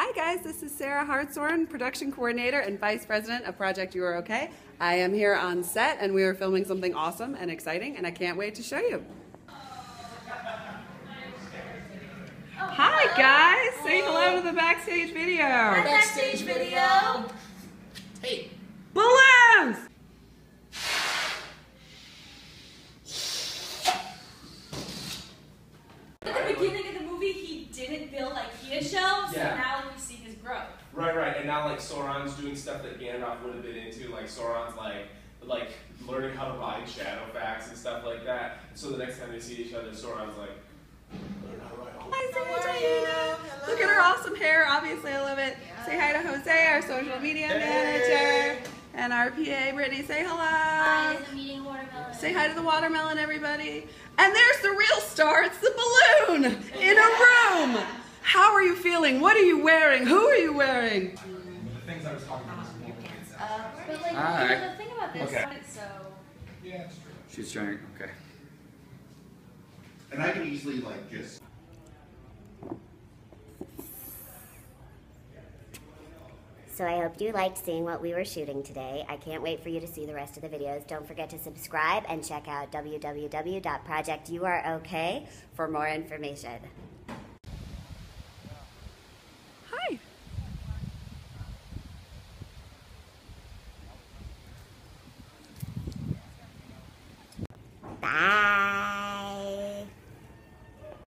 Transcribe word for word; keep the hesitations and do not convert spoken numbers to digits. Hi guys, this is Sarah Hartshorn, production coordinator and vice president of Project U R O K. I am here on set and we are filming something awesome and exciting and I can't wait to show you. Hi guys, hello. Say hello to the backstage video. Hi, backstage video. Hey. Balloons! Right, right, and now like Sauron's doing stuff that Gandalf would have been into, like Sauron's like like learning how to ride Shadowfax and stuff like that. So the next time they see each other, Sauron's like, learn how to ride. Hi, Sarah. Look at her awesome hair. Obviously, I love it. Yeah. Say hi to Jose, our social media hey. manager, and our P A, Brittany. Say hello. Hi, I'm eating watermelon. Say hi to the watermelon, everybody. And there's the real star. It's the balloon in a room. How are you feeling? What are you wearing? Who are you wearing? The things I was talking about this morning. Uh, but like, All right. you know, the thing about this, okay. so... Yeah, it's true. She's trying, okay. And I can easily, like, just... So I hope you liked seeing what we were shooting today. I can't wait for you to see the rest of the videos. Don't forget to subscribe and check out w w w dot project u r o k for more information. Bye.